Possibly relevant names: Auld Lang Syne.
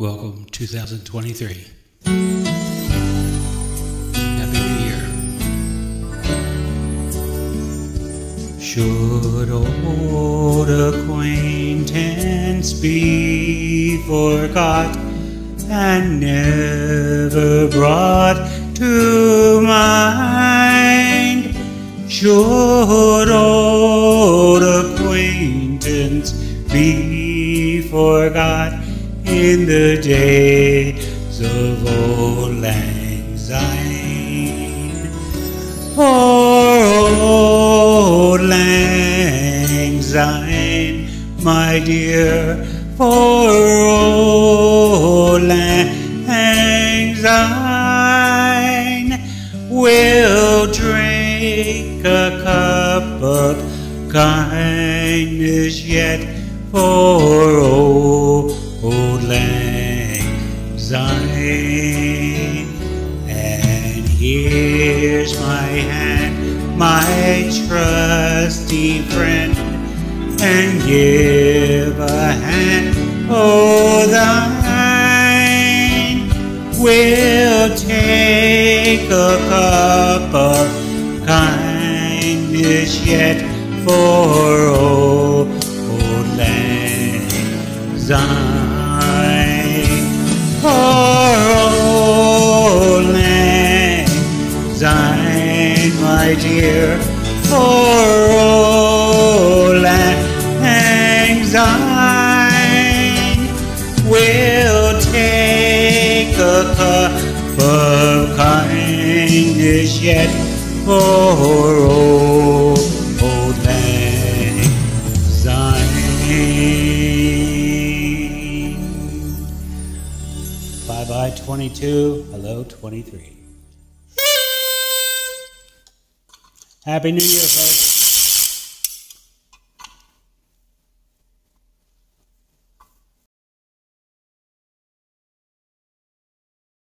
Welcome 2023. Happy New Year. Should old acquaintance be forgot and never brought to mind? Should old acquaintance be forgot in the days of Auld Lang Syne? For Auld Lang Syne, my dear, for Auld Lang Syne, we'll drink a cup of kindness yet for Auld Lang Syne. And here's my hand, my trusty friend, and give a hand o' thine. We'll take a cup of kindness yet for Auld Lang Syne. For Auld Lang Syne, my dear, for Auld Lang Syne, we'll take a cup of kindness yet for Auld Lang Syne. Bye-bye 22, hello 23. Happy New Year, folks.